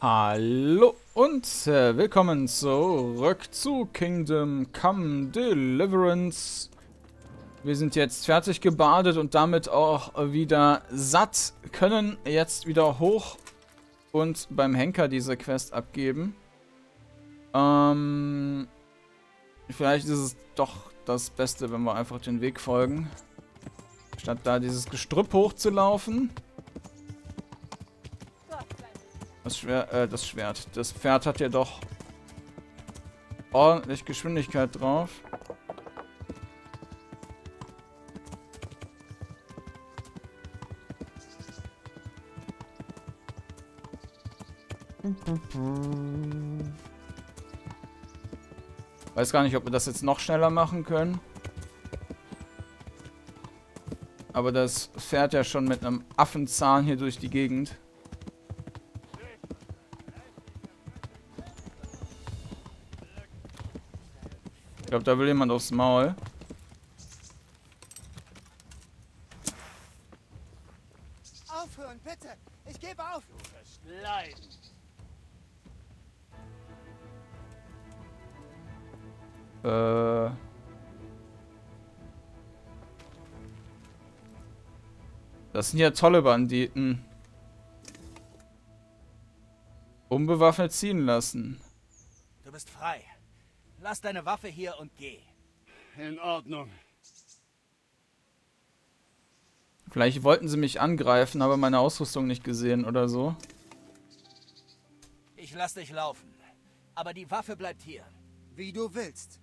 Hallo und willkommen zurück zu Kingdom Come Deliverance. Wir sind jetzt fertig gebadet und damit auch wieder satt, können jetzt wieder hoch und beim Henker diese Quest abgeben. Vielleicht ist es doch das Beste, wenn wir einfach den Weg folgen, statt da dieses Gestrüpp hochzulaufen. Das Pferd hat ja doch ordentlich Geschwindigkeit drauf. Weiß gar nicht, ob wir das jetzt noch schneller machen können. Aber das Pferd ja schon mit einem Affenzahn hier durch die Gegend. Ich glaube, da will jemand aufs Maul. Aufhören, bitte! Ich gebe auf! Du wirst leiden! Das sind ja tolle Banditen. Unbewaffnet ziehen lassen. Du bist frei. Lass deine Waffe hier und geh. In Ordnung. Vielleicht wollten sie mich angreifen, aber meine Ausrüstung nicht gesehen oder so. Ich lass dich laufen, aber die Waffe bleibt hier. Wie du willst.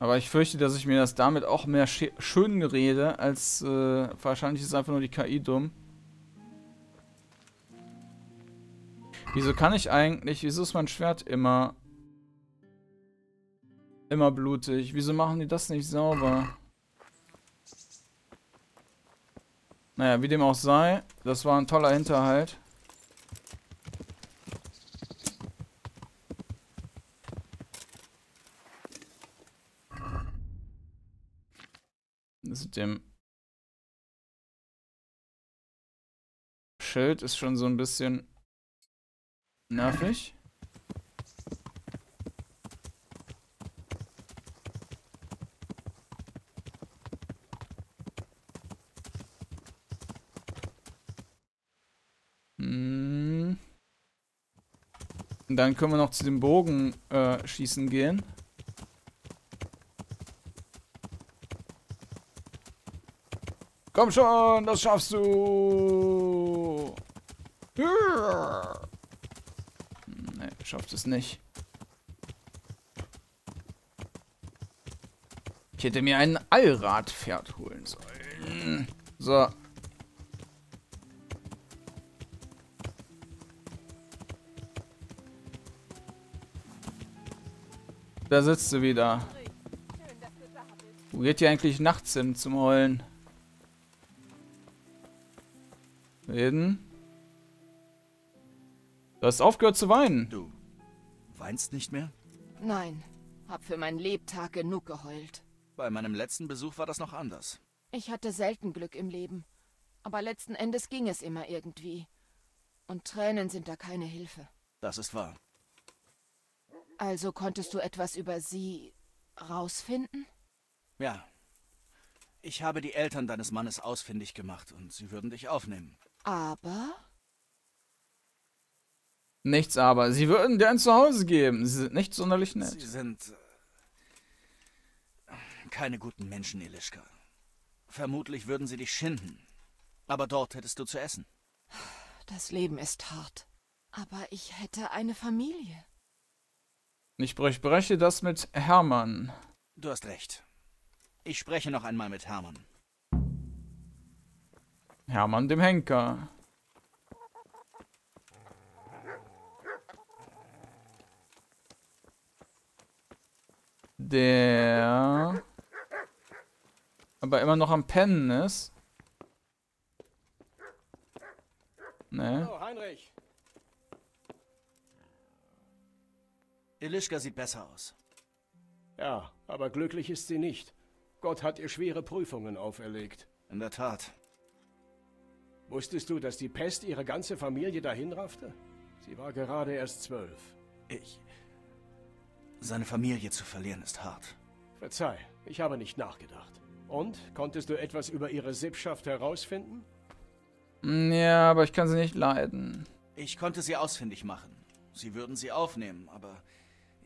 Aber ich fürchte, dass ich mir das damit auch mehr schön rede, als wahrscheinlich ist einfach nur die KI dumm. Wieso ist mein Schwert immer blutig? Wieso machen die das nicht sauber? Naja, wie dem auch sei, das war ein toller Hinterhalt. Das mit dem Schild ist schon so ein bisschen nervig. Und dann können wir noch zu dem Bogen schießen gehen. Komm schon, das schaffst du! Ne, schafft es nicht. Ich hätte mir ein Allradpferd holen sollen. So. Da sitzt du wieder. Wo geht ihr eigentlich nachts hin zum Heulen? Reden. Du hast aufgehört zu weinen. Du weinst nicht mehr? Nein, hab für meinen Lebtag genug geheult. Bei meinem letzten Besuch war das noch anders. Ich hatte selten Glück im Leben, aber letzten Endes ging es immer irgendwie. Und Tränen sind da keine Hilfe. Das ist wahr. Also konntest du etwas über sie rausfinden? Ja. Ich habe die Eltern deines Mannes ausfindig gemacht und sie würden dich aufnehmen. Aber? Nichts aber. Sie würden dir ein Zuhause geben. Sie sind nicht sonderlich nett. Sie sind keine guten Menschen, Eliska. Vermutlich würden sie dich schinden. Aber dort hättest du zu essen. Das Leben ist hart. Aber ich hätte eine Familie. Ich spreche das mit Hermann. Du hast recht. Ich spreche noch einmal mit Hermann. Hermann, dem Henker. Der aber immer noch am Pennen ist. Ne? Hallo, Heinrich. Eliska sieht besser aus. Ja, aber glücklich ist sie nicht. Gott hat ihr schwere Prüfungen auferlegt. In der Tat. Wusstest du, dass die Pest ihre ganze Familie dahinraffte? Sie war gerade erst 12. Seine Familie zu verlieren ist hart. Verzeih, ich habe nicht nachgedacht. Und, konntest du etwas über ihre Sippschaft herausfinden? Ja, aber ich kann sie nicht leiden. Ich konnte sie ausfindig machen. Sie würden sie aufnehmen, aber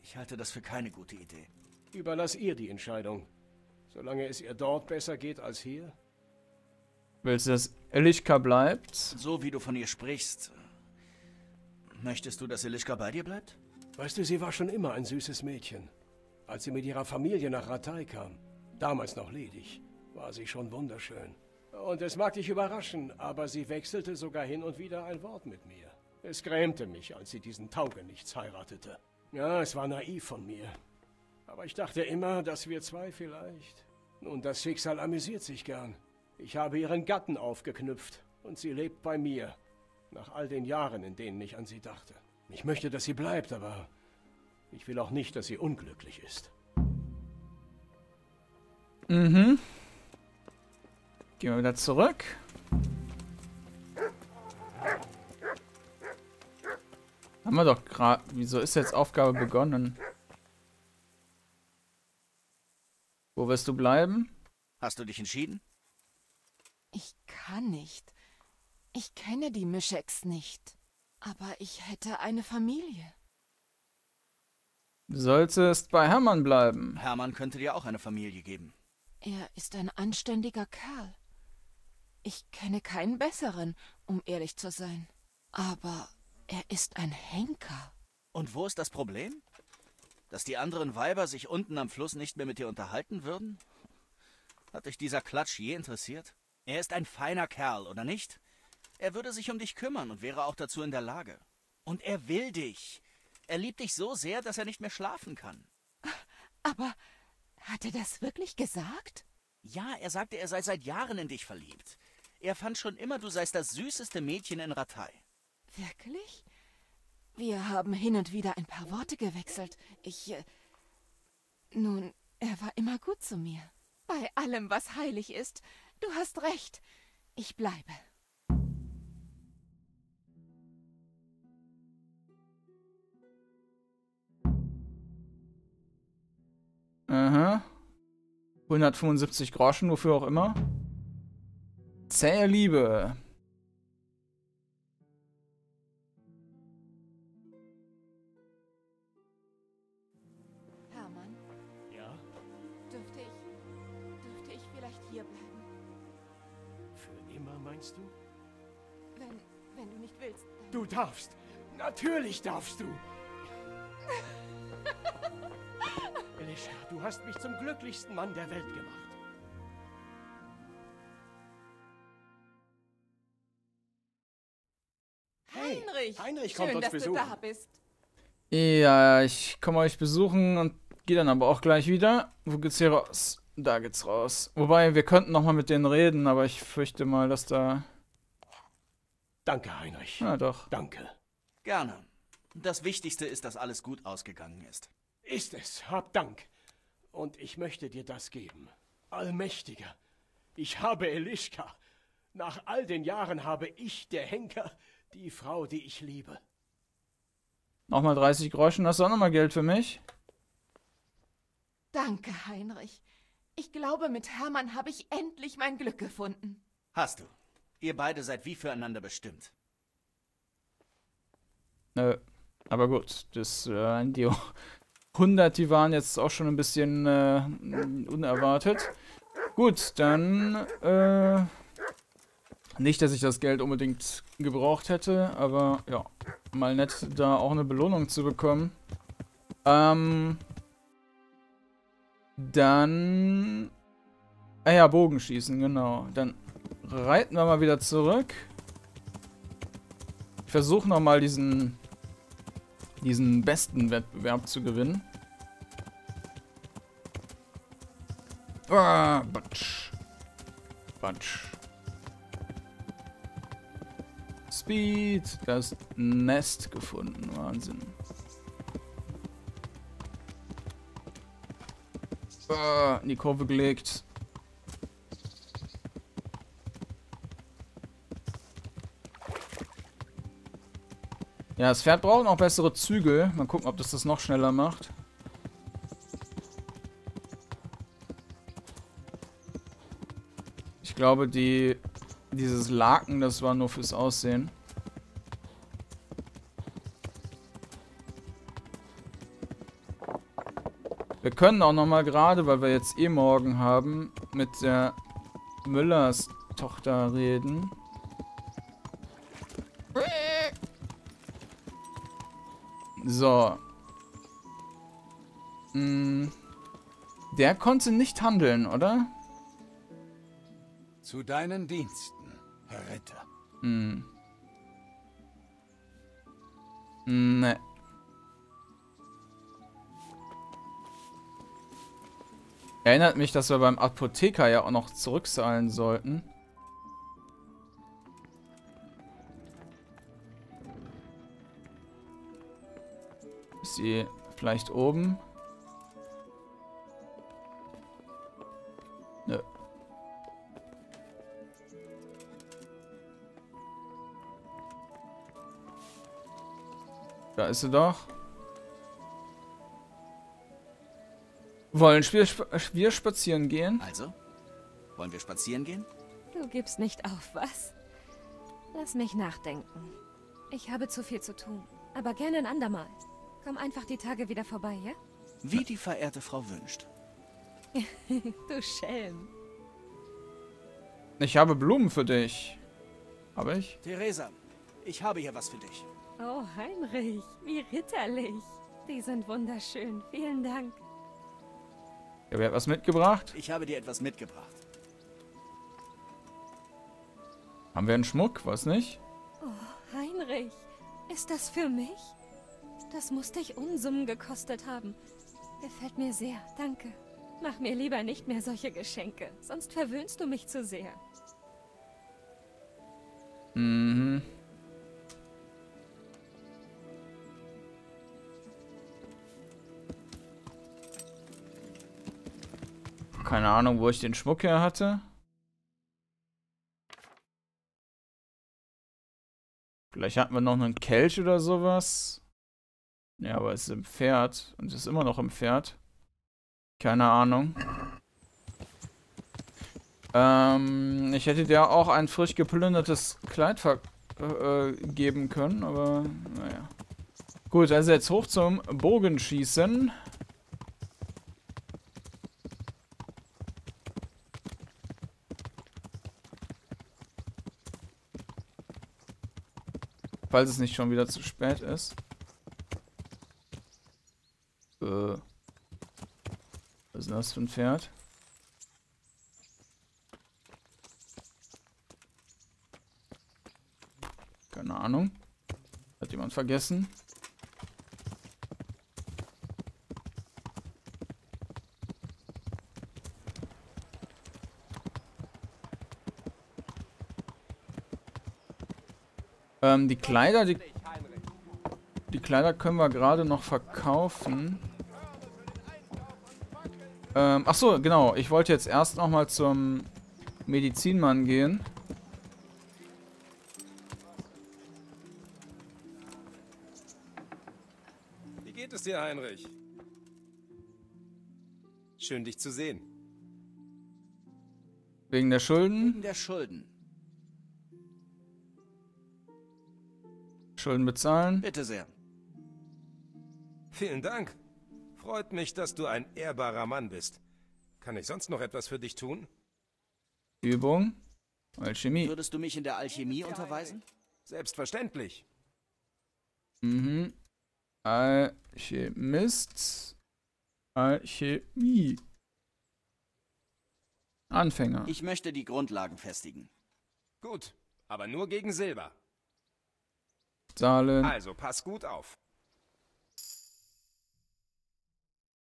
ich halte das für keine gute Idee. Überlass ihr die Entscheidung. Solange es ihr dort besser geht als hier. Willst du, dass Eliska bleibt? So wie du von ihr sprichst. Möchtest du, dass Eliska bei dir bleibt? Weißt du, sie war schon immer ein süßes Mädchen. Als sie mit ihrer Familie nach Rattay kam, damals noch ledig, war sie schon wunderschön. Und es mag dich überraschen, aber sie wechselte sogar hin und wieder ein Wort mit mir. Es grämte mich, als sie diesen Taugenichts heiratete. Ja, es war naiv von mir. Aber ich dachte immer, dass wir zwei vielleicht... Nun, das Schicksal amüsiert sich gern. Ich habe ihren Gatten aufgeknüpft und sie lebt bei mir. Nach all den Jahren, in denen ich an sie dachte. Ich möchte, dass sie bleibt, aber ich will auch nicht, dass sie unglücklich ist. Mhm. Gehen wir wieder zurück. Haben wir doch gerade... Wieso ist jetzt Aufgabe begonnen? Wo wirst du bleiben? Hast du dich entschieden? Ich kann nicht. Ich kenne die Mischeks nicht. Aber ich hätte eine Familie. Du solltest bei Hermann bleiben. Hermann könnte dir auch eine Familie geben. Er ist ein anständiger Kerl. Ich kenne keinen besseren, um ehrlich zu sein. Aber er ist ein Henker. Und wo ist das Problem? Dass die anderen Weiber sich unten am Fluss nicht mehr mit dir unterhalten würden? Hat dich dieser Klatsch je interessiert? Er ist ein feiner Kerl, oder nicht? Er würde sich um dich kümmern und wäre auch dazu in der Lage. Und er will dich. Er liebt dich so sehr, dass er nicht mehr schlafen kann. Aber... Hat er das wirklich gesagt? Ja, er sagte, er sei seit Jahren in dich verliebt. Er fand schon immer, du seist das süßeste Mädchen in Rattay. Wirklich? Wir haben hin und wieder ein paar Worte gewechselt. Nun, er war immer gut zu mir. Bei allem, was heilig ist. Du hast recht. Ich bleibe. Aha. 175 Groschen, wofür auch immer. Zähe Liebe. Hermann? Ja? Dürfte ich vielleicht hier bleiben? Für immer, meinst du? Wenn du nicht willst. Du darfst! Natürlich darfst du! Eliska, du hast mich zum glücklichsten Mann der Welt gemacht. Hey, Heinrich kommt uns besuchen. Schön, dass du da bist. Ja, ich komme euch besuchen und gehe dann aber auch gleich wieder. Wo geht's hier raus? Da geht's raus. Wobei, wir könnten nochmal mit denen reden, aber ich fürchte mal, dass da... Danke, Heinrich. Ja, doch. Danke. Gerne. Das Wichtigste ist, dass alles gut ausgegangen ist. Ist es, hab Dank. Und ich möchte dir das geben. Allmächtiger, ich habe Eliska. Nach all den Jahren habe ich, der Henker, die Frau, die ich liebe. Nochmal 30 Groschen, hast du auch nochmal Geld für mich? Danke, Heinrich. Ich glaube, mit Hermann habe ich endlich mein Glück gefunden. Hast du. Ihr beide seid wie füreinander bestimmt. Nö, aber gut, das ein Deal. 100, die waren jetzt auch schon ein bisschen unerwartet. Gut, dann nicht, dass ich das Geld unbedingt gebraucht hätte, aber ja, mal nett, da auch eine Belohnung zu bekommen. Dann ja, Bogenschießen, genau. Dann reiten wir mal wieder zurück. Ich versuche nochmal diesen besten Wettbewerb zu gewinnen. Ah, Batsch. Batsch. Speed. Das Nest gefunden. Wahnsinn. Ah, in die Kurve gelegt. Ja, das Pferd braucht noch bessere Zügel. Mal gucken, ob das das noch schneller macht. Ich glaube, dieses Laken, das war nur fürs Aussehen. Wir können auch nochmal gerade, weil wir jetzt eh morgen haben, mit der Müllers Tochter reden. So. Der konnte nicht handeln, oder? Zu deinen Diensten, Herr Ritter. Ne. Erinnert mich, dass wir beim Apotheker ja auch noch zurückzahlen sollten. Ist sie vielleicht oben? Nö. Da ist sie doch. Wollen wir spazieren gehen? Also? Wollen wir spazieren gehen? Du gibst nicht auf, was? Lass mich nachdenken. Ich habe zu viel zu tun, aber gerne ein andermal. Komm einfach die Tage wieder vorbei, ja? Wie die verehrte Frau wünscht. Du Schelm. Ich habe Blumen für dich. Habe ich? Theresa, ich habe hier was für dich. Oh, Heinrich, wie ritterlich. Die sind wunderschön, vielen Dank. Ja, wer hat was mitgebracht? Ich habe dir etwas mitgebracht. Haben wir einen Schmuck? Was nicht? Oh, Heinrich, ist das für mich? Das muss dich Unsummen gekostet haben. Gefällt mir sehr, danke. Mach mir lieber nicht mehr solche Geschenke, sonst verwöhnst du mich zu sehr. Mhm. Keine Ahnung, wo ich den Schmuck her hatte. Vielleicht hatten wir noch einen Kelch oder sowas. Ja, aber es ist im Pferd. Und es ist immer noch im Pferd. Keine Ahnung. Ich hätte dir auch ein frisch geplündertes Kleid geben können, aber naja. Gut, also jetzt hoch zum Bogenschießen. Falls es nicht schon wieder zu spät ist. Was ist das für ein Pferd? Keine Ahnung. Hat jemand vergessen? Die Kleider können wir gerade noch verkaufen. Achso, genau. Ich wollte jetzt erst nochmal zum Medizinmann gehen. Wie geht es dir, Heinrich? Schön, dich zu sehen. Wegen der Schulden? Wegen der Schulden. Schulden bezahlen? Bitte sehr. Vielen Dank. Freut mich, dass du ein ehrbarer Mann bist. Kann ich sonst noch etwas für dich tun? Übung. Alchemie. Würdest du mich in der Alchemie unterweisen? Selbstverständlich. Mhm. Alchemist. Alchemie. Anfänger. Ich möchte die Grundlagen festigen. Gut, aber nur gegen Silber. Zahlen. Also pass gut auf.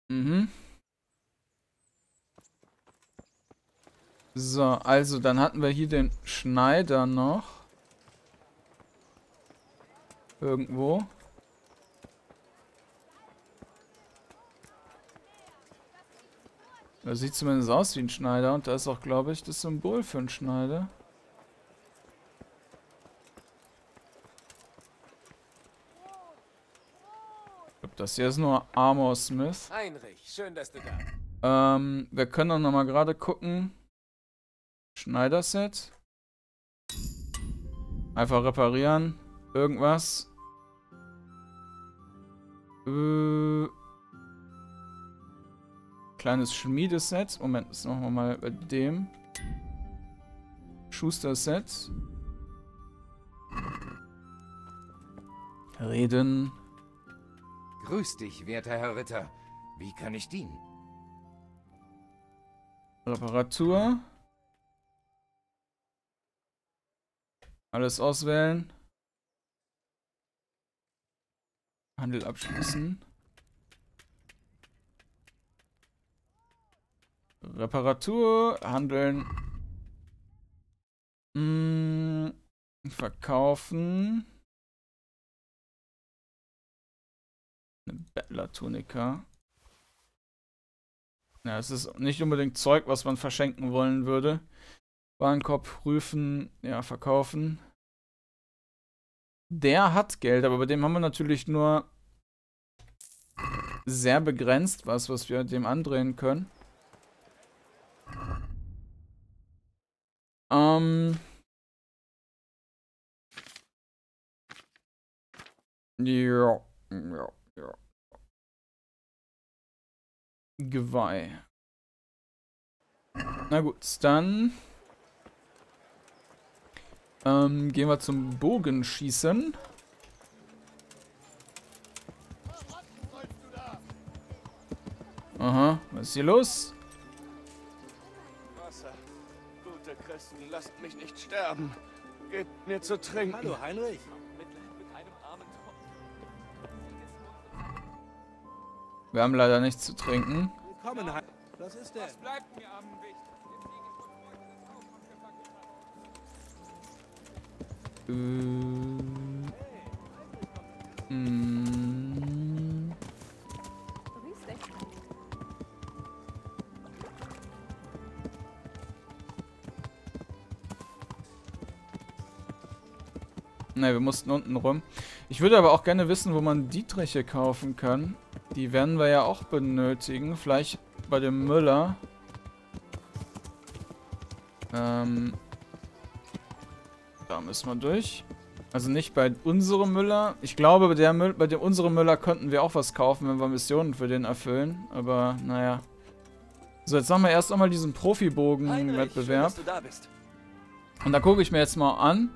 Mhm. So, also dann hatten wir hier den Schneider noch. Irgendwo. Das sieht zumindest aus wie ein Schneider und da ist auch, glaube ich, das Symbol für einen Schneider. Das hier ist nur Armor Smith. Heinrich, schön, dass du da. Wir können dann nochmal gerade gucken. Schneiderset. Einfach reparieren. Irgendwas. Kleines Schmiedeset. Moment, das machen wir mal bei dem. Schusterset. Reden. Grüß dich, werter Herr Ritter. Wie kann ich dienen? Reparatur. Alles auswählen. Handel abschließen. Reparatur. Handeln. Verkaufen. Eine Bettlertunika. Ja, es ist nicht unbedingt Zeug, was man verschenken wollen würde. Warenkorb prüfen, ja, verkaufen. Der hat Geld, aber bei dem haben wir natürlich nur sehr begrenzt was, was wir dem andrehen können. Ja. Ja. Geweih. Na gut, dann gehen wir zum Bogenschießen. Aha, was ist hier los? Wasser. Gute Christen, lasst mich nicht sterben. Gebt mir zu trinken. Hallo, Heinrich. Wir haben leider nichts zu trinken. Willkommen, was ist denn? Was bleibt mir am Wicht? Ne, wir mussten unten rum. Ich würde aber auch gerne wissen, wo man Dietriche kaufen kann. Die werden wir ja auch benötigen. Vielleicht bei dem Müller. Da müssen wir durch. Also nicht bei unserem Müller. Ich glaube, bei dem unserem Müller könnten wir auch was kaufen, wenn wir Missionen für den erfüllen. Aber naja. So, jetzt machen wir erst einmal diesen Profibogen-Wettbewerb. Und da gucke ich mir jetzt mal an.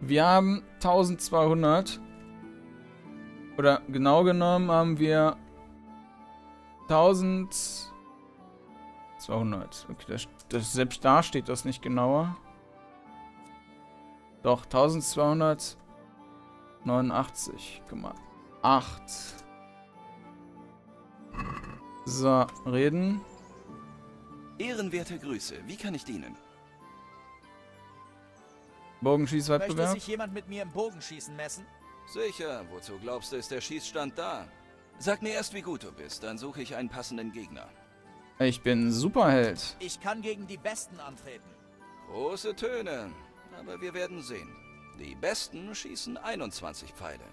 Wir haben 1200. Oder genau genommen haben wir 1200. Okay, selbst da steht das nicht genauer. Doch, 1289,8. So, reden. Ehrenwerte Grüße, wie kann ich dienen? Bogenschießwettbewerb. Möchte sich jemand mit mir im Bogenschießen messen? Sicher, wozu glaubst du, ist der Schießstand da? Sag mir erst, wie gut du bist, dann suche ich einen passenden Gegner. Ich bin Superheld. Ich kann gegen die Besten antreten. Große Töne, aber wir werden sehen. Die Besten schießen 21 Pfeile.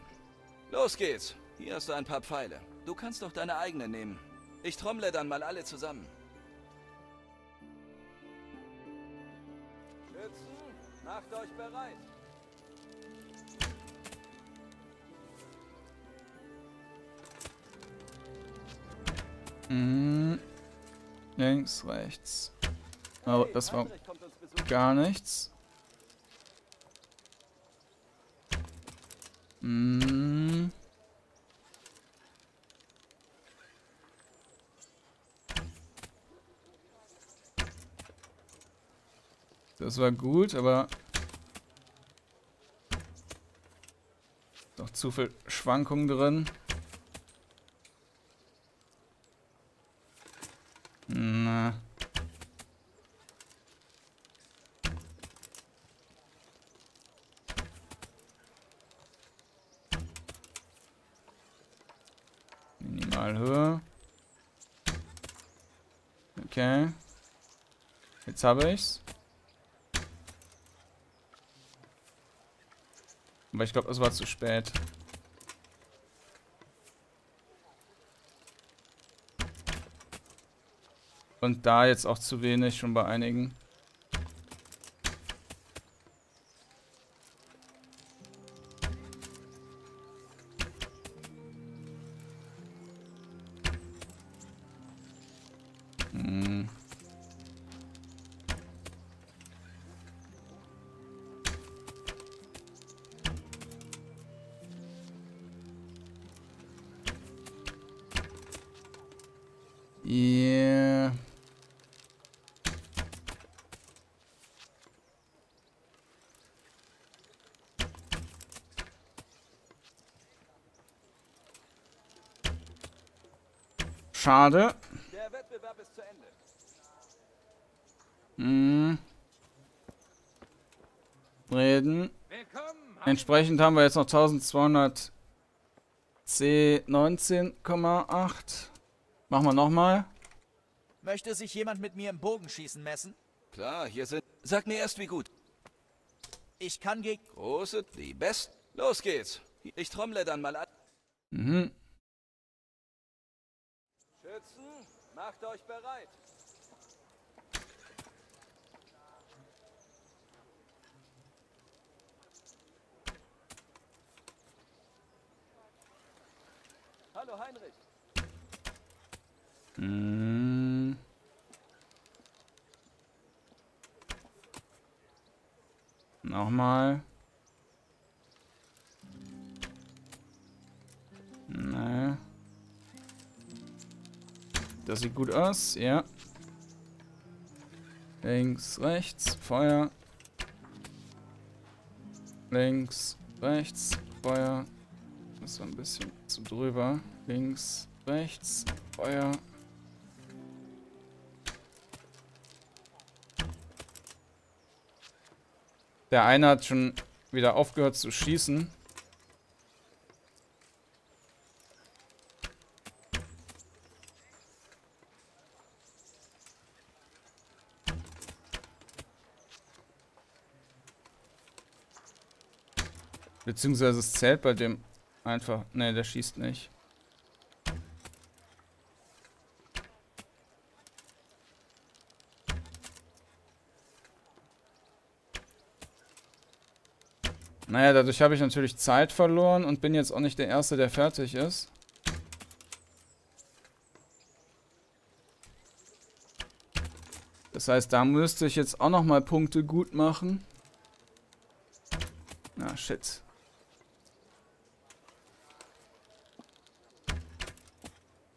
Los geht's, hier hast du ein paar Pfeile. Du kannst doch deine eigenen nehmen. Ich trommle dann mal alle zusammen. Schützen, macht euch bereit. Links, rechts. Aber das war gar nichts. Das war gut, aber doch zu viel Schwankung drin. Minimalhöhe. Okay. Jetzt habe ich's. Aber ich glaube, das war zu spät. Und da jetzt auch zu wenig, schon bei einigen. Yeah. Schade. Der Wettbewerb ist zu Ende. Reden. Entsprechend haben wir jetzt noch 1200 C 19,8. Machen wir nochmal. Möchte sich jemand mit mir im Bogenschießen messen? Klar, hier sind... Sag mir erst, wie gut. Ich kann gegen... Große, die Besten. Los geht's. Ich trommle dann mal an. Mhm. Schützen, macht euch bereit. Hallo, Heinrich. Nochmal. Nein. Das sieht gut aus, ja. Links, rechts, Feuer. Links, rechts, Feuer. Das war ein bisschen zu drüber. Links, rechts, Feuer. Der eine hat schon wieder aufgehört zu schießen. Beziehungsweise es zählt bei dem einfach. Ne, der schießt nicht. Naja, dadurch habe ich natürlich Zeit verloren und bin jetzt auch nicht der Erste, der fertig ist. Das heißt, da müsste ich jetzt auch nochmal Punkte gut machen. Ah, shit.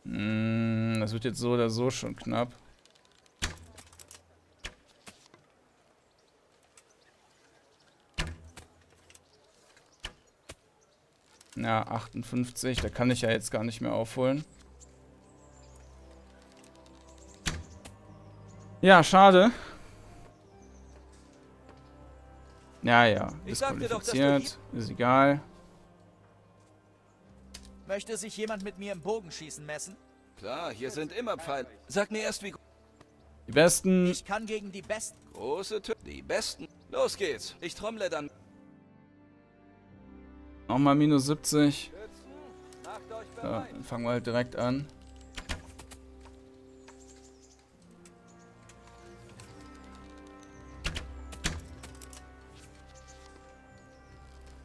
Das wird jetzt so oder so schon knapp. Ja, 58, da kann ich ja jetzt gar nicht mehr aufholen. Ja, schade. Ja, ja, disqualifiziert, ist egal. Möchte sich jemand mit mir im Bogenschießen messen? Klar, hier sind immer Pfeile. Sag mir erst, wie gut. Die Besten. Ich kann gegen die Besten. Große Tür. Die Besten. Los geht's. Ich trommle dann. Nochmal minus 70. So, dann fangen wir halt direkt an.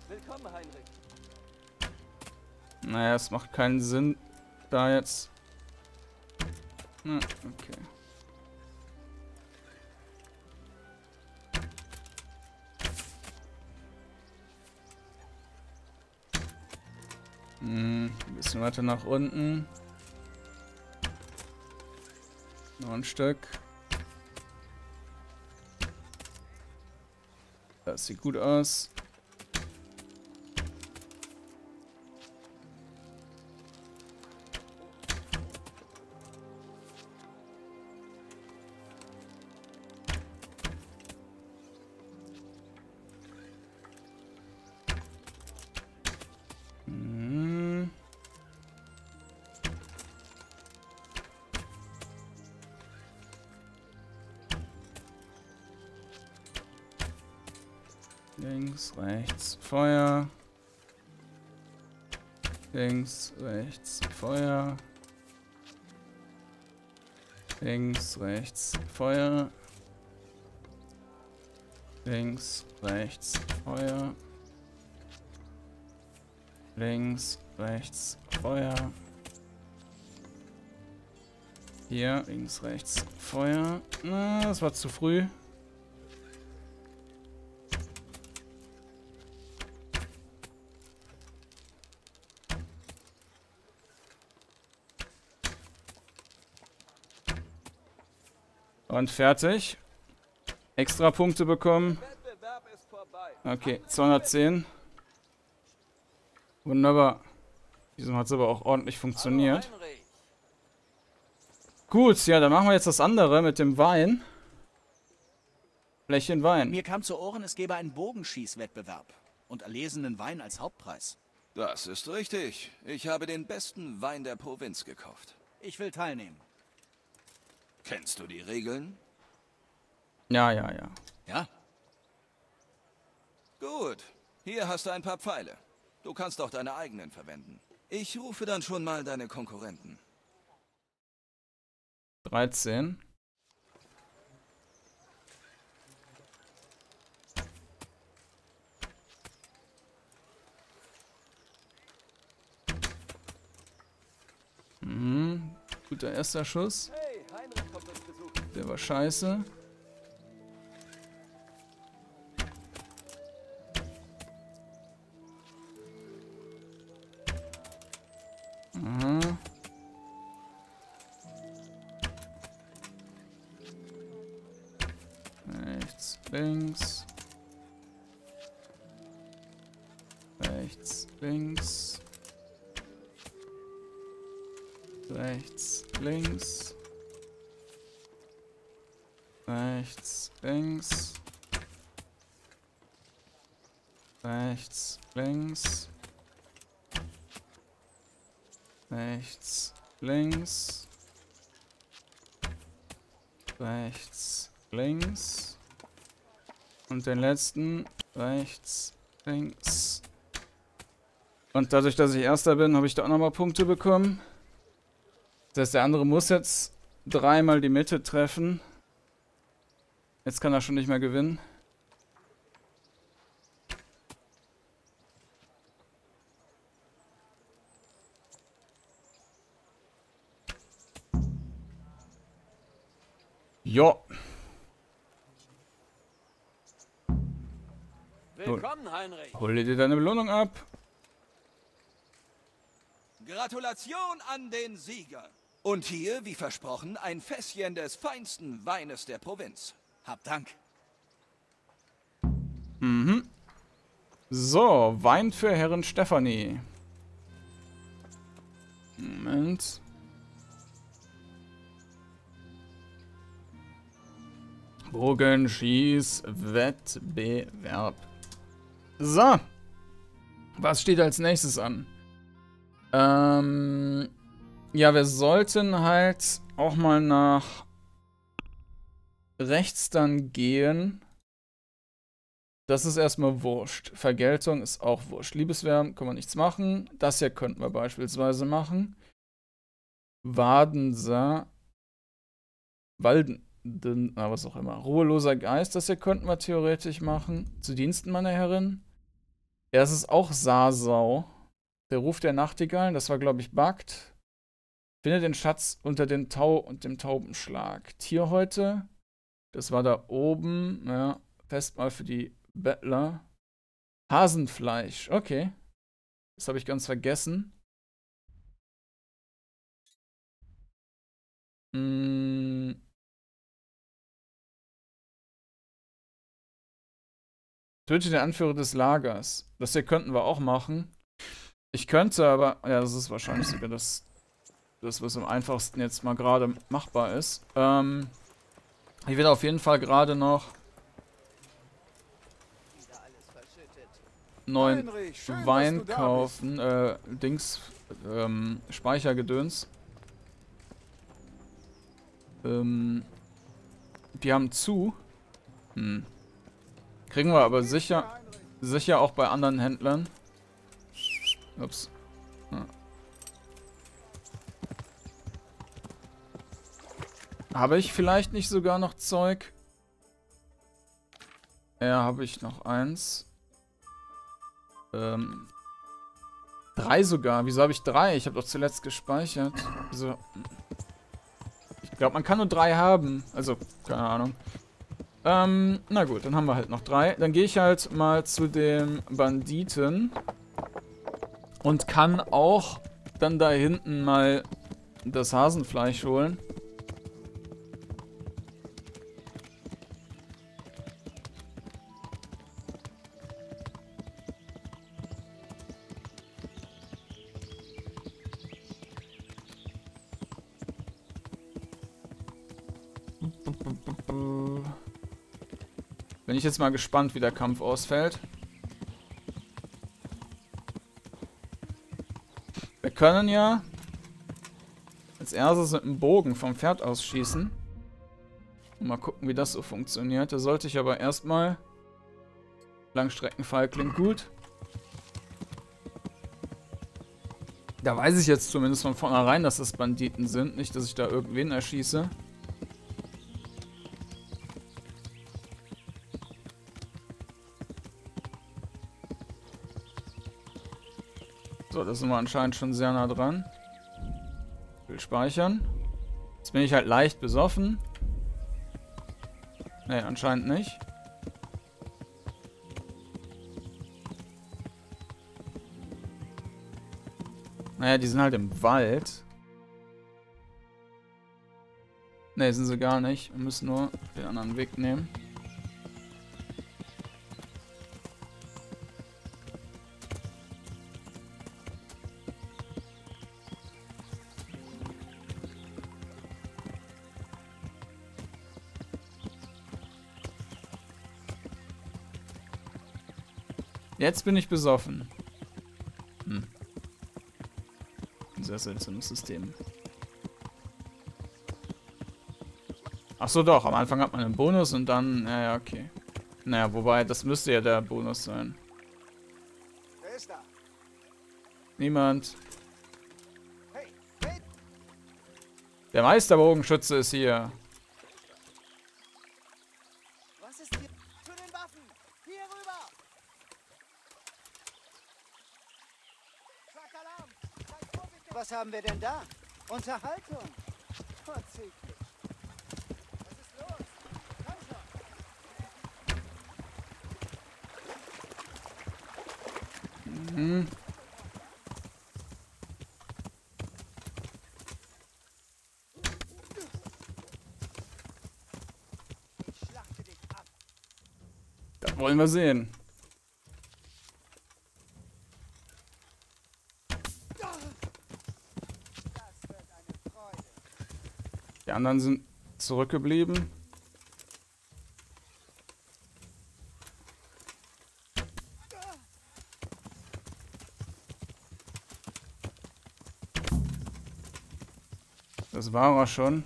Willkommen, Heinrich. Naja, es macht keinen Sinn, da jetzt... Na, okay. Ein bisschen weiter nach unten. Noch ein Stück. Das sieht gut aus. Links, rechts, Feuer. Links, rechts, Feuer. Links, rechts, Feuer. Links, rechts, Feuer. Links, rechts, Feuer. Hier, links, rechts, Feuer. Na, das war zu früh. Und fertig. Extra Punkte bekommen. Okay, 210. Wunderbar. Diesmal hat es aber auch ordentlich funktioniert. Gut, ja, dann machen wir jetzt das andere mit dem Wein. Fläschchen Wein. Mir kam zu Ohren, es gäbe einen Bogenschießwettbewerb und erlesenen Wein als Hauptpreis. Das ist richtig. Ich habe den besten Wein der Provinz gekauft. Ich will teilnehmen. Kennst du die Regeln? Ja. Ja? Gut. Hier hast du ein paar Pfeile. Du kannst auch deine eigenen verwenden. Ich rufe dann schon mal deine Konkurrenten. 13. Guter erster Schuss. Der war scheiße. Aha. Rechts, links. Rechts, links. Rechts, links. Rechts, links. Rechts, links. Rechts, links. Rechts, links. Und den letzten. Rechts, links. Und dadurch, dass ich Erster bin, habe ich da auch nochmal Punkte bekommen. Das heißt, der andere muss jetzt dreimal die Mitte treffen. Jetzt kann er schon nicht mehr gewinnen. Jo. Willkommen, Heinrich. Hol dir deine Belohnung ab. Gratulation an den Sieger. Und hier, wie versprochen, ein Fässchen des feinsten Weines der Provinz. Hab Dank. So, Wein für Herrin Stefanie. Moment. Bogenschießwettbewerb. So. Was steht als nächstes an? Ja, wir sollten halt auch mal nach rechts dann gehen. Das ist erstmal wurscht. Vergeltung ist auch wurscht. Liebeswärme können wir nichts machen. Das hier könnten wir beispielsweise machen. Was auch immer. Ruheloser Geist, das hier könnten wir theoretisch machen. Zu Diensten, meiner Herrin. Ja, das ist auch Sasau. Der Ruf der Nachtigallen, das war, glaube ich, Backt. Finde den Schatz unter dem Tau und dem Taubenschlag. Tierhäute. Das war da oben. Ja, Festmahl für die Bettler. Hasenfleisch. Okay. Das habe ich ganz vergessen. Töte den Anführer des Lagers. Das hier könnten wir auch machen. Ich könnte aber... Ja, das ist wahrscheinlich sogar das was am einfachsten jetzt mal gerade machbar ist. Ich werde auf jeden Fall gerade noch 9 Wein kaufen. Speichergedöns. Die haben zu. Kriegen wir aber sicher auch bei anderen Händlern. Ups. Habe ich vielleicht nicht sogar noch Zeug? Ja, habe ich noch eins. 3 sogar. Wieso habe ich 3? Ich habe doch zuletzt gespeichert. Wieso? Ich glaube, man kann nur 3 haben. Also, keine Ahnung. Na gut, dann haben wir halt noch 3. Dann gehe ich halt mal zu dem Banditen. Und kann auch dann da hinten mal das Hasenfleisch holen. Bin ich jetzt mal gespannt, wie der Kampf ausfällt. Wir können ja als erstes mit dem Bogen vom Pferd ausschießen. Und mal gucken, wie das so funktioniert. Da sollte ich aber erstmal... Langstreckenfall klingt gut. Da weiß ich jetzt zumindest von vornherein, dass das Banditen sind. Nicht, dass ich da irgendwen erschieße. Da sind wir anscheinend schon sehr nah dran. Ich will speichern. Jetzt bin ich halt leicht besoffen. Ne, anscheinend nicht. Naja, die sind halt im Wald. Ne, sind sie gar nicht. Wir müssen nur den anderen Weg nehmen. Jetzt bin ich besoffen. Hm. Ein sehr seltsames System. Ach so, doch. Am Anfang hat man einen Bonus und dann... Naja, okay. Naja, wobei, das müsste ja der Bonus sein. Wer ist da? Niemand. Der Meisterbogenschütze ist hier. Was haben wir denn da? Unterhaltung. Vorzüglich. Was ist los? Komm schon. Mhm. Ich schlachte dich ab. Das wollen wir sehen. Die anderen sind zurückgeblieben. Das war er schon.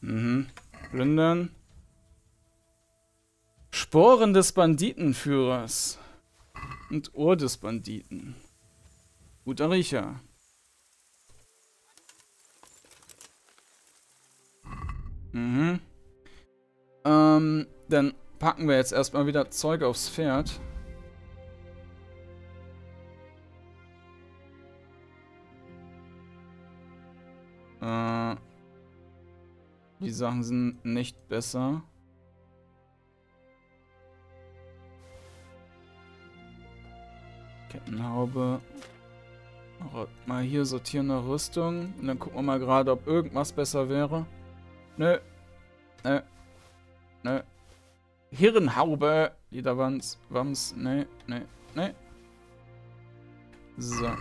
Mhm. Plündern. Sporen des Banditenführers. Und Ohr des Banditen. Guter Riecher. Mhm. Dann packen wir jetzt erstmal wieder Zeug aufs Pferd. Die Sachen sind nicht besser. Kettenhaube. Mal hier sortieren nach Rüstung. Und dann gucken wir mal gerade, ob irgendwas besser wäre. Nö. Nö. Nö. Hirnhaube. Lederwams. Wams. Nö. Nö. Nö. So.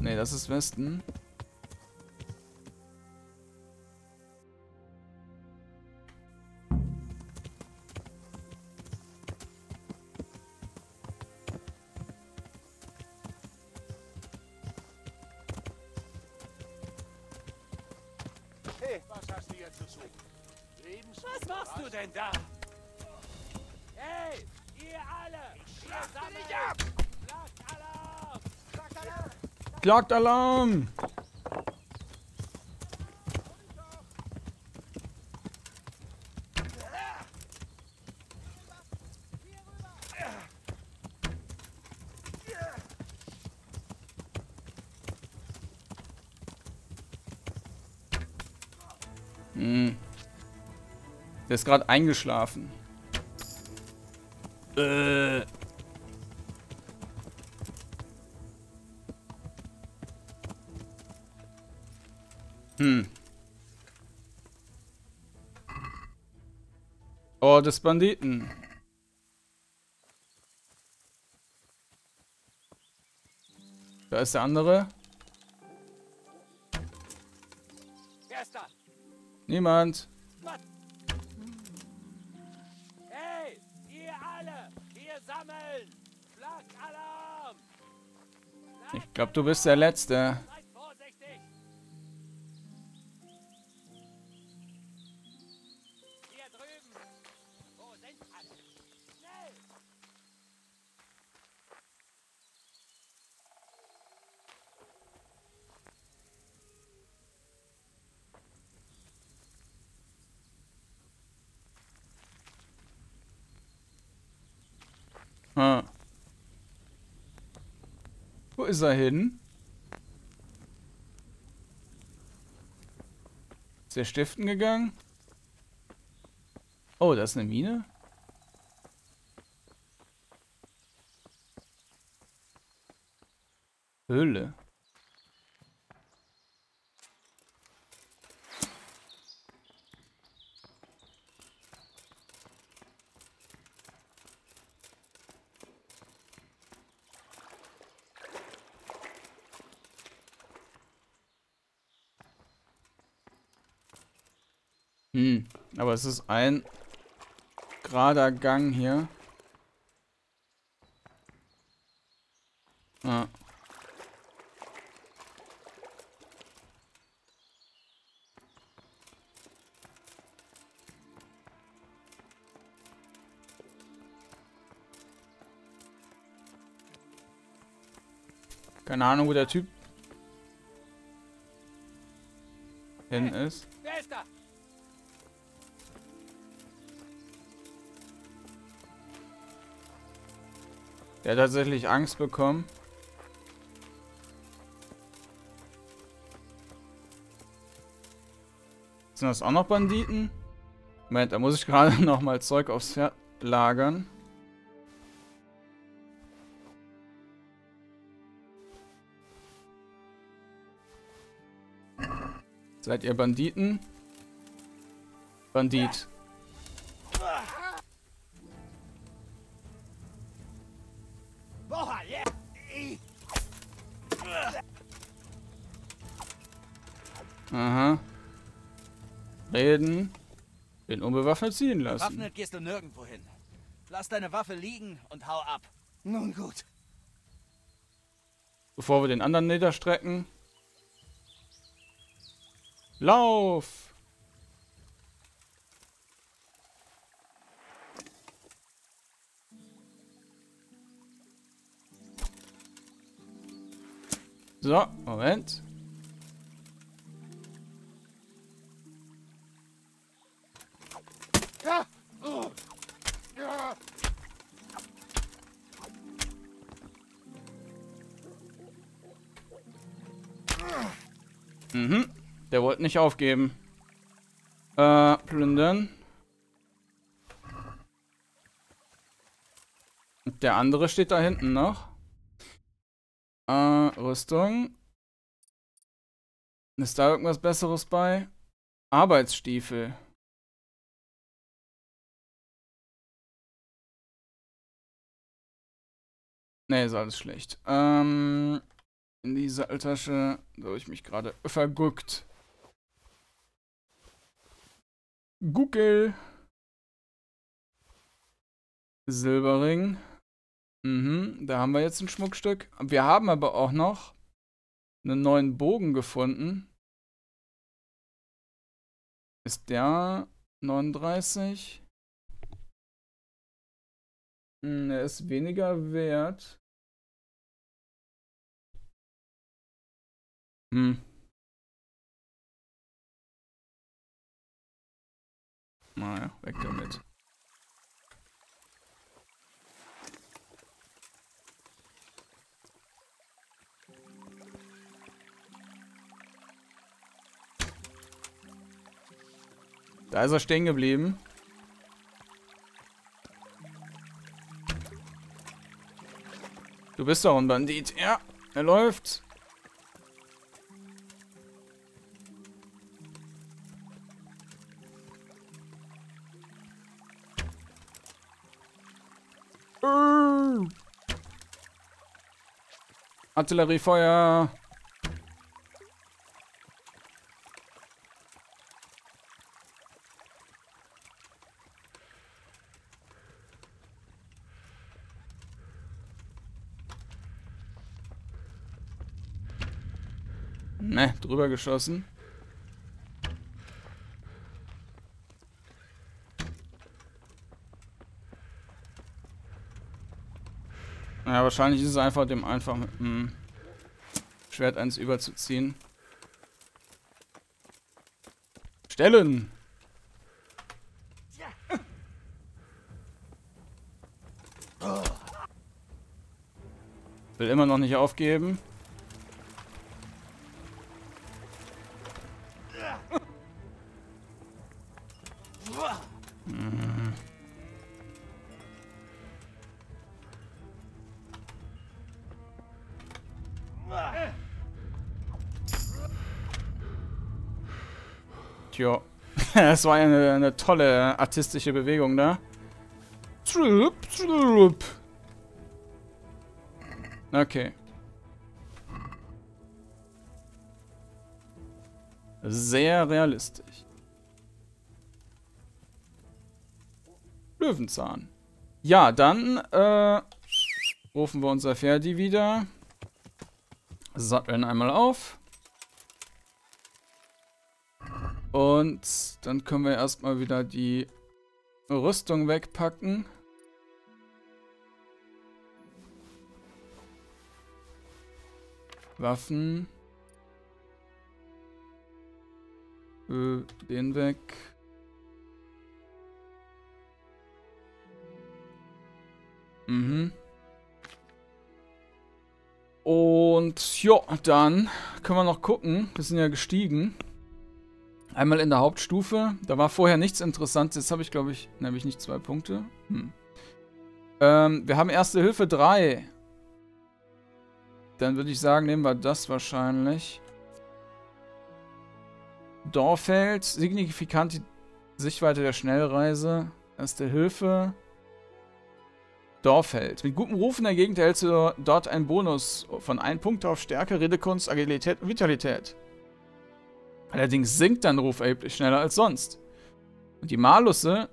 Ne, das ist Westen. Was machst du denn da? Hey, ihr alle! Schlagt nicht ab! Klagt Alarm! Der ist gerade eingeschlafen. Oh, des Banditen. Da ist der andere. Wer ist da? Niemand. Hey, ihr alle, wir sammeln. Schlag Alarm. Ich glaube, du bist der Letzte. Wo ist er hin? Ist der Stiften gegangen? Oh, da ist eine Mine. Höhle. Aber es ist ein gerader Gang hier. Keine Ahnung, wo der Typ hin ist. Wer ist da? Der hat tatsächlich Angst bekommen. Sind das auch noch Banditen? Moment, da muss ich gerade noch mal Zeug aufs Pferd lagern. Seid ihr Banditen? Bandit. Aha. Reden. Den unbewaffnet ziehen lassen. Bewaffnet gehst du nirgendwo hin. Lass deine Waffe liegen und hau ab. Nun gut. Bevor wir den anderen niederstrecken. Lauf! So, Moment. Der wollte nicht aufgeben. Plündern. Und der andere steht da hinten noch. Rüstung. Ist da irgendwas Besseres bei? Arbeitsstiefel. Ne, ist alles schlecht. In die Satteltasche, da habe ich mich gerade verguckt. Google. Silberring. Da haben wir jetzt ein Schmuckstück. Wir haben aber auch noch einen neuen Bogen gefunden. ist der 39. Er ist weniger wert. Naja, weg damit. Da ist er stehen geblieben. Du bist doch ein Bandit. Ja, er läuft. Artilleriefeuer. Ne, drüber geschossen. Naja, wahrscheinlich ist es einfach, dem einfach mit dem Schwert eins überzuziehen. Stellen! Will immer noch nicht aufgeben. Jo. Das war ja eine tolle artistische Bewegung da. Okay. Sehr realistisch. Löwenzahn. Ja, dann rufen wir unser Ferdi wieder. Satteln einmal auf. Und dann können wir erstmal wieder die Rüstung wegpacken. Waffen. Den weg. Und ja, dann können wir noch gucken. Wir sind ja gestiegen. Einmal in der Hauptstufe. Da war vorher nichts Interessantes. Jetzt habe ich, glaube ich, nämlich nicht 2 Punkte. Wir haben Erste Hilfe 3. Dann würde ich sagen, nehmen wir das wahrscheinlich. Dorfeld. Signifikante Sichtweite der Schnellreise. Erste Hilfe. Dorfeld. Mit gutem Ruf in der Gegend erhältst du dort einen Bonus von 1 Punkt auf Stärke, Redekunst, Agilität und Vitalität. Allerdings sinkt dein Ruf erheblich schneller als sonst. Und die Malusse,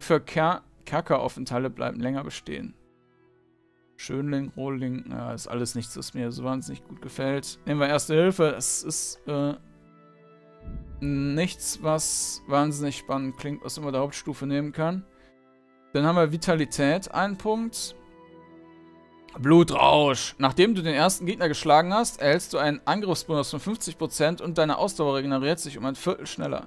für Kerkeraufenthalte bleiben länger bestehen. Schönling, Rohling, ja, ist alles nichts, was mir so wahnsinnig gut gefällt. Nehmen wir Erste Hilfe. Es ist nichts, was wahnsinnig spannend klingt, was man der Hauptstufe nehmen kann. Dann haben wir Vitalität, 1 Punkt. Blutrausch. Nachdem du den ersten Gegner geschlagen hast, erhältst du einen Angriffsbonus von 50% und deine Ausdauer regeneriert sich um 1/4 schneller.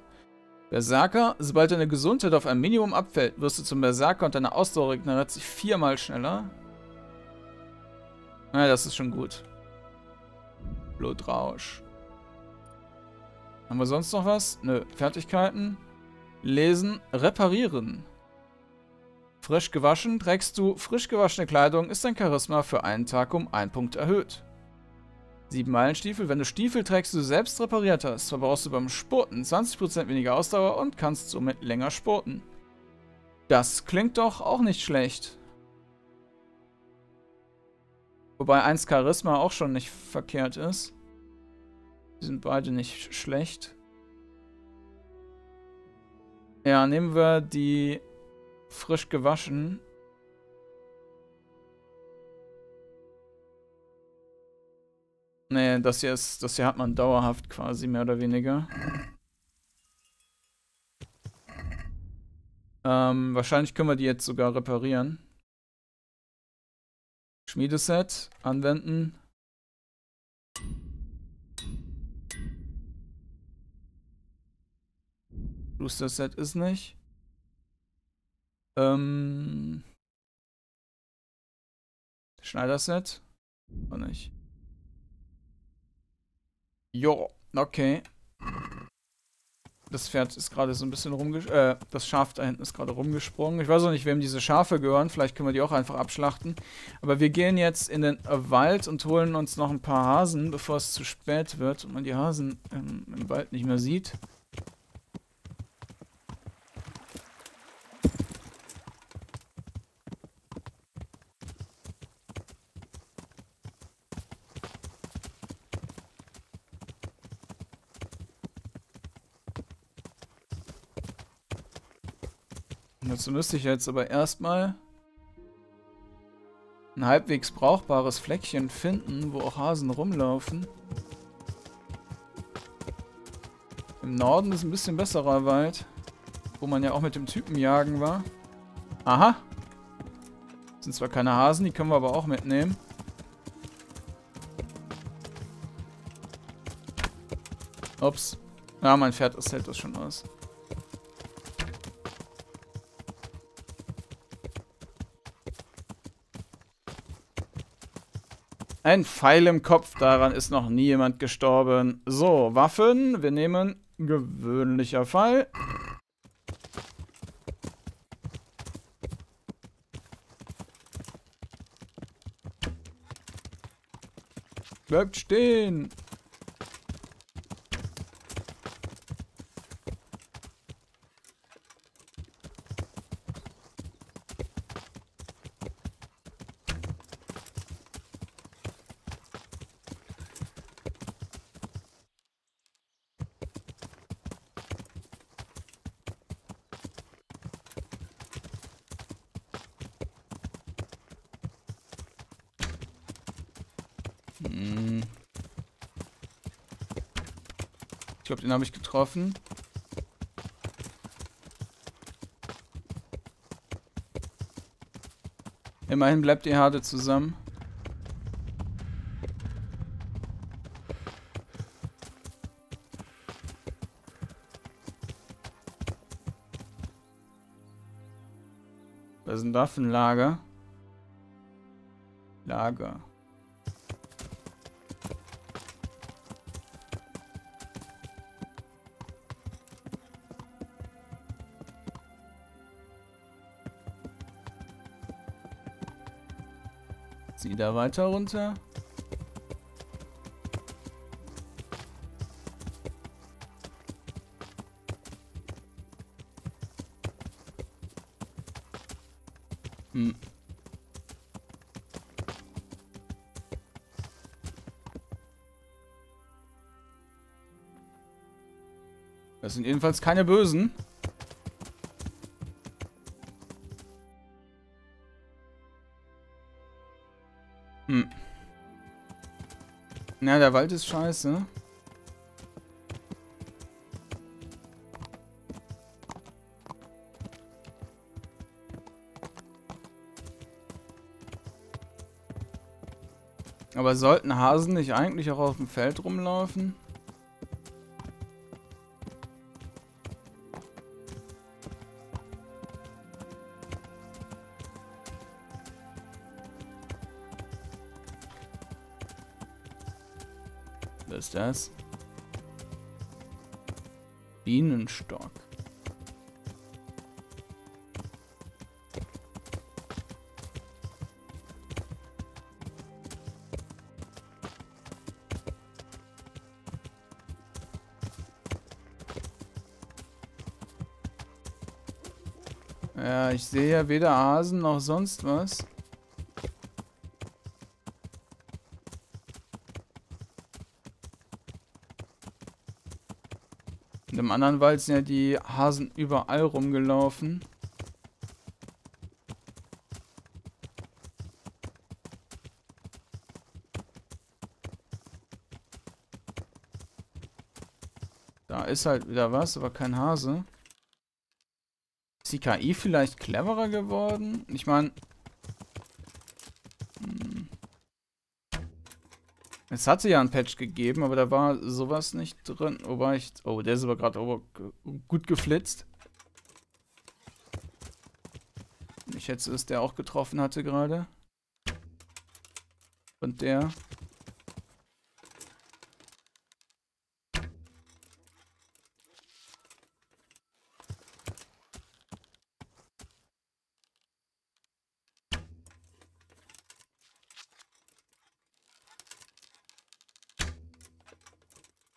Berserker. Sobald deine Gesundheit auf ein Minimum abfällt, wirst du zum Berserker und deine Ausdauer regeneriert sich 4-mal schneller. Naja, das ist schon gut. Blutrausch. Haben wir sonst noch was? Nö. Fertigkeiten. Lesen. Reparieren. Frisch gewaschen. Trägst du frisch gewaschene Kleidung, ist dein Charisma für einen Tag um 1 Punkt erhöht. 7-Meilen-Stiefel. Wenn du Stiefel trägst, die du selbst repariert hast, verbrauchst du beim Spurten 20% weniger Ausdauer und kannst somit länger spurten. Das klingt doch auch nicht schlecht. Wobei 1 Charisma auch schon nicht verkehrt ist. Die sind beide nicht schlecht. Ja, nehmen wir die... Frisch gewaschen. Nee, das hier hat man dauerhaft quasi, mehr oder weniger. Wahrscheinlich können wir die jetzt sogar reparieren. Schmiedeset anwenden. Booster-Set ist nicht. Schneider-Set? Auch nicht. Jo, okay. Das Pferd ist gerade so ein bisschen rumgesprungen. Das Schaf da hinten ist gerade rumgesprungen. Ich weiß auch nicht, wem diese Schafe gehören. Vielleicht können wir die auch einfach abschlachten. Aber wir gehen jetzt in den Wald und holen uns noch ein paar Hasen, bevor es zu spät wird und man die Hasen im Wald nicht mehr sieht. Dazu müsste ich jetzt aber erstmal ein halbwegs brauchbares Fleckchen finden, wo auch Hasen rumlaufen. Im Norden ist ein bisschen besserer Wald, wo man ja auch mit dem Typen jagen war. Aha! Das sind zwar keine Hasen, die können wir aber auch mitnehmen. Ups. Ja, mein Pferd, das hält das schon aus. Ein Pfeil im Kopf, daran ist noch nie jemand gestorben. So, Waffen, wir nehmen gewöhnlicher Pfeil. Bleibt stehen. Ich glaube, den habe ich getroffen. Immerhin bleibt die Herde zusammen. Da sind Waffenlager. Lager. Wieder weiter runter. Das sind jedenfalls keine Bösen. Na, der Wald ist scheiße. Aber sollten Hasen nicht eigentlich auch auf dem Feld rumlaufen? Das Bienenstock. Ja, ich sehe ja weder Hasen noch sonst was. Im anderen Wald sind ja die Hasen überall rumgelaufen. Da ist halt wieder was, aber kein Hase. Ist die KI vielleicht cleverer geworden? Ich meine... Es hat sie ja einen Patch gegeben, aber da war sowas nicht drin. Oh, der ist aber gerade gut geflitzt. Ich schätze, dass der auch getroffen hatte gerade. Und der.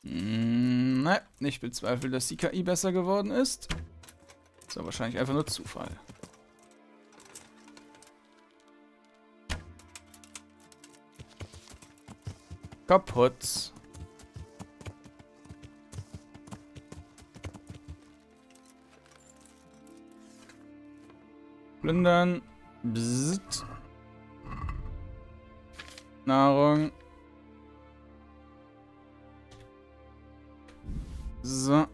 Nein, ich bezweifle, dass die KI besser geworden ist. Das war wahrscheinlich einfach nur Zufall. Kaputt. Plündern. Bzzzt. Nahrung. So.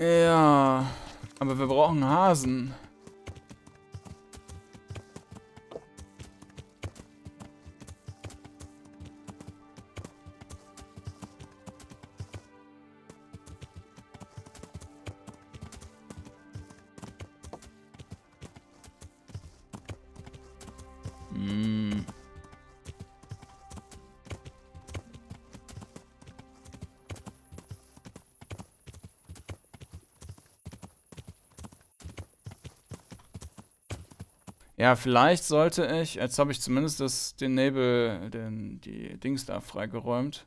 Ja, aber wir brauchen Hasen. Ja, vielleicht sollte ich, jetzt habe ich zumindest den Nebel, die Dings da freigeräumt.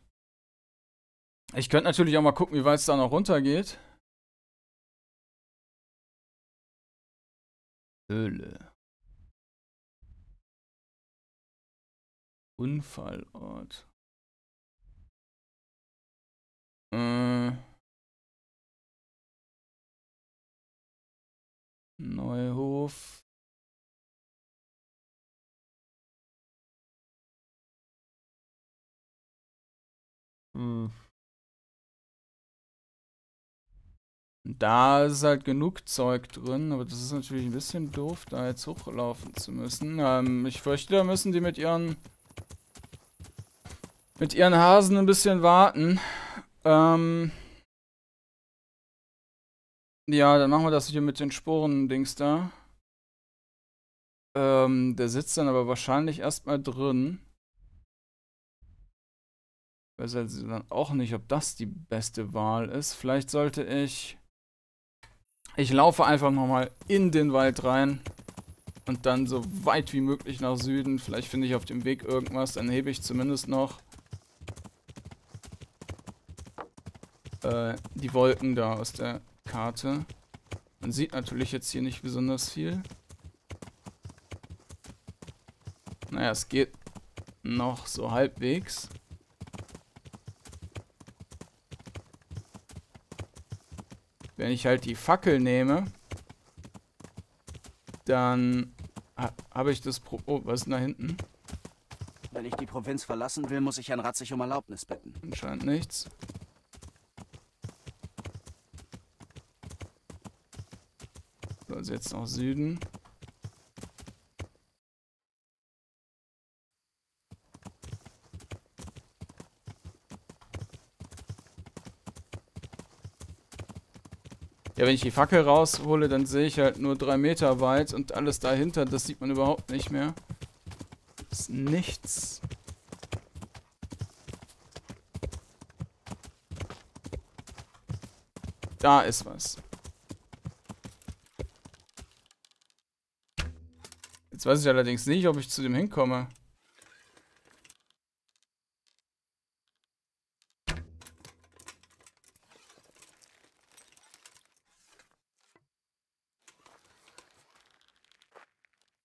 Ich könnte natürlich auch mal gucken, wie weit es da noch runter geht. Höhle. Unfallort. Neuhof. Da ist halt genug Zeug drin, aber das ist natürlich ein bisschen doof, da jetzt hochlaufen zu müssen. Ich fürchte, da müssen die mit ihren Hasen ein bisschen warten. Ja, dann machen wir das hier mit den Sporen-Dings da. Der sitzt dann aber wahrscheinlich erstmal drin. Ich weiß dann auch nicht, ob das die beste Wahl ist. Vielleicht sollte ich... Ich laufe einfach nochmal in den Wald rein. Und dann so weit wie möglich nach Süden. Vielleicht finde ich auf dem Weg irgendwas. Dann hebe ich zumindest noch... die Wolken da aus der Karte. Man sieht natürlich jetzt hier nicht besonders viel. Naja, es geht noch so halbwegs. Wenn ich halt die Fackel nehme, dann habe ich das Problem. Oh, was ist denn da hinten? Wenn ich die Provinz verlassen will, muss ich Herrn Ratzig um Erlaubnis bitten. Anscheinend nichts. So, also jetzt nach Süden. Ja, wenn ich die Fackel raushole, dann sehe ich halt nur 3 Meter weit und alles dahinter, das sieht man überhaupt nicht mehr. Das ist nichts. Da ist was. Jetzt weiß ich allerdings nicht, ob ich zu dem hinkomme.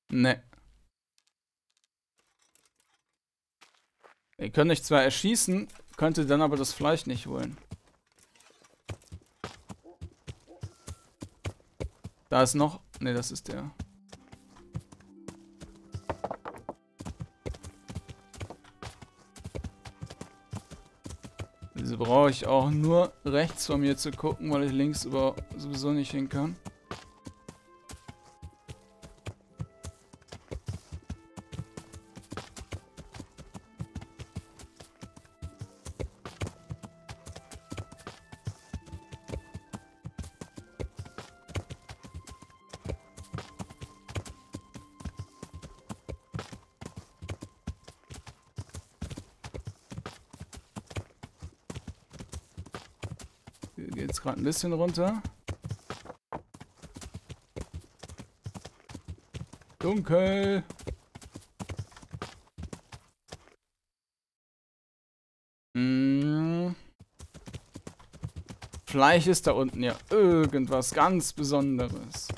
Ne. Ihr könnt mich zwar erschießen, könnte dann aber das Fleisch nicht holen. Da ist noch... Ne, das ist der. Diese brauche ich auch nur rechts von mir zu gucken, weil ich links sowieso nicht hin kann. Jetzt gerade ein bisschen runter. Dunkel. Hm. Vielleicht ist da unten ja irgendwas ganz Besonderes.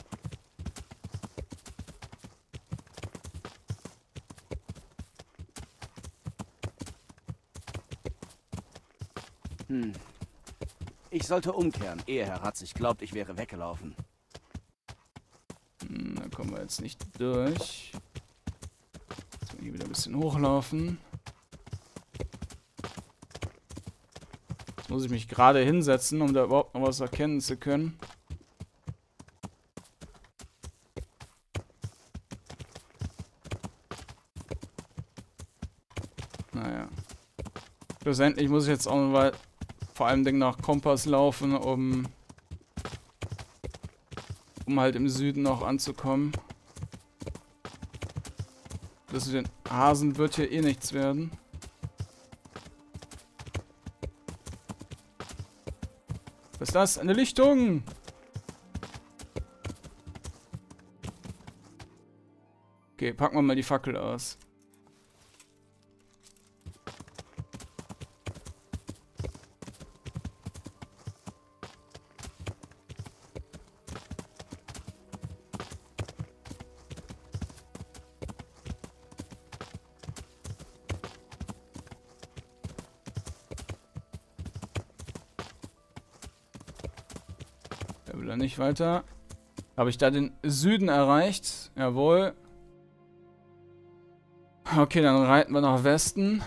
Ich sollte umkehren, ehe Herr Ratzig glaubt, ich wäre weggelaufen. Da kommen wir jetzt nicht durch. Jetzt hier wieder ein bisschen hochlaufen. Jetzt muss ich mich gerade hinsetzen, um da überhaupt noch was erkennen zu können. Naja. Schlussendlich muss ich jetzt auch noch mal vor allem nach Kompass laufen, um halt im Süden noch anzukommen. Das mit den Hasen wird hier eh nichts werden. Was ist das? Eine Lichtung! Okay, packen wir mal die Fackel aus. Oder nicht weiter. Habe ich da den Süden erreicht? Jawohl. Okay, dann reiten wir nach Westen.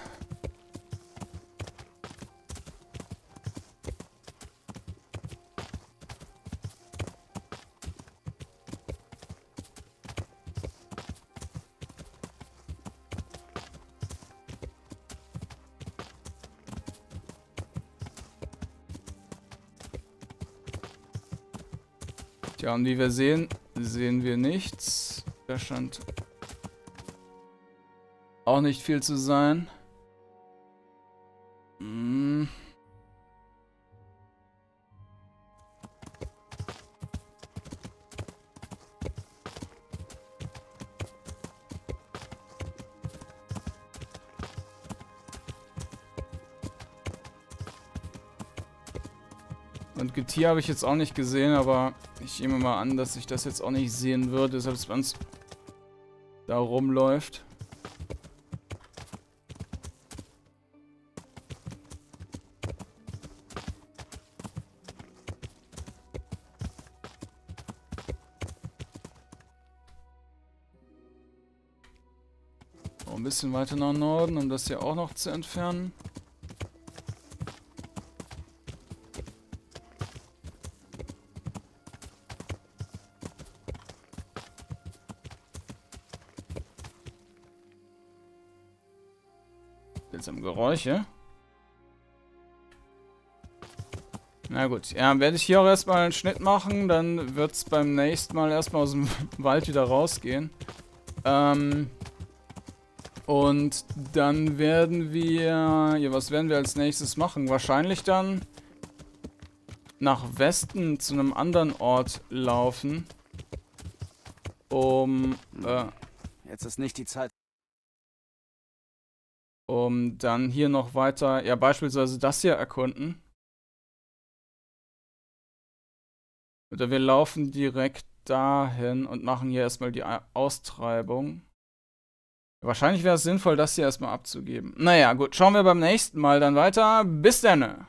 Ja, und wie wir sehen, sehen wir nichts. Da scheint auch nicht viel zu sein. Hm. Und Getier habe ich jetzt auch nicht gesehen, aber ich nehme mal an, dass ich das jetzt auch nicht sehen würde, deshalb wenn es da rumläuft. So, ein bisschen weiter nach Norden, um das hier auch noch zu entfernen. Seltsame Geräusche. Na gut, ja, werde ich hier auch erstmal einen Schnitt machen, dann wird es beim nächsten Mal erstmal aus dem Wald wieder rausgehen. Und dann werden wir, ja, was werden wir als nächstes machen? Wahrscheinlich dann nach Westen zu einem anderen Ort laufen, jetzt ist nicht die Zeit. Um dann hier noch weiter, ja, beispielsweise das hier erkunden. Oder wir laufen direkt dahin und machen hier erstmal die Austreibung. Wahrscheinlich wäre es sinnvoll, das hier erstmal abzugeben. Naja, gut, schauen wir beim nächsten Mal dann weiter. Bis dann!